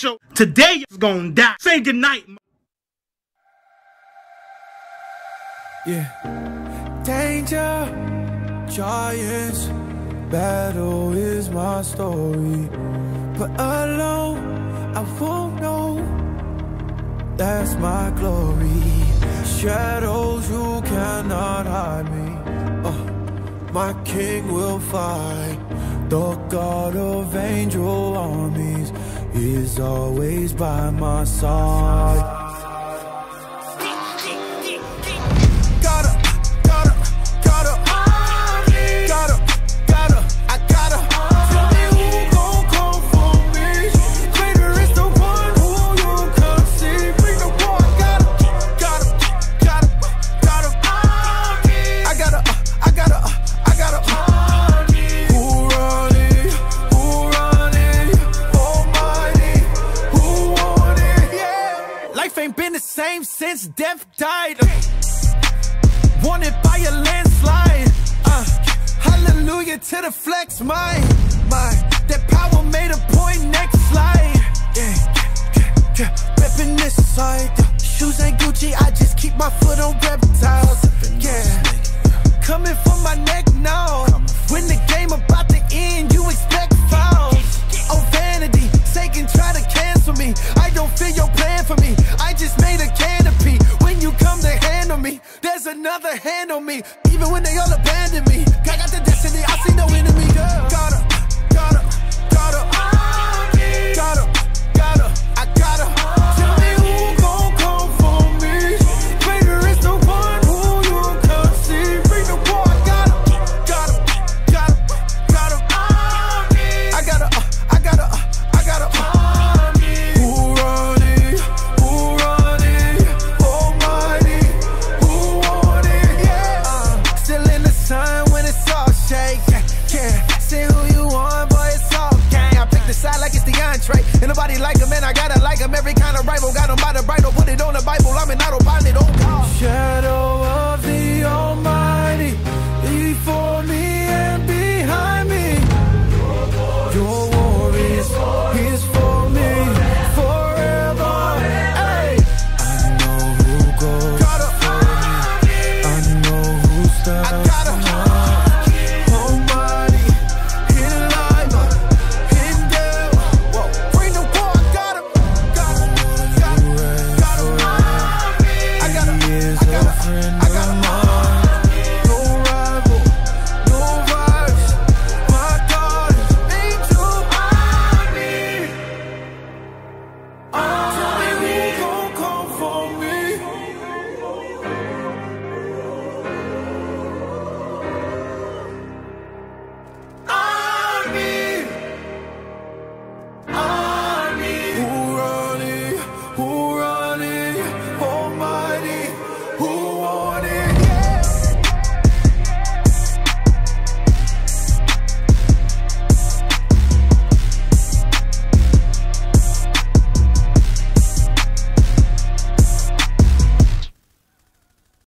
show. Today is gonna die. Say goodnight. Yeah. Danger, giants, battle is my story. But alone, I won't know. That's my glory. Shadows, you cannot hide me. My king will fight. The God of angel armies is always by my side. Ain't been the same since death died. Wanted by a landslide. Hallelujah to the flex, my. That power made a point. Next slide. Yeah. Reppin' this side. Shoes ain't Gucci. I just keep my foot on reptiles. Yeah. Coming for my neck now. When the game about to end, you expect fouls. Oh, vanity. Satan try to cancel me. I don't feel your plan for me. I just made a canopy. When you come to handle me, there's another hand on me. Even when they all abandon me, I got the destiny. I see no enemy. Girl. Ain't nobody like him, man. I gotta like him. Every kind of rival got him by the bridle. Put it on the Bible. I'm an autopilot. Oh God. Shadow of the Almighty, before me and behind me. Your war is for me forever. Hey, I know who goes. I know who stands.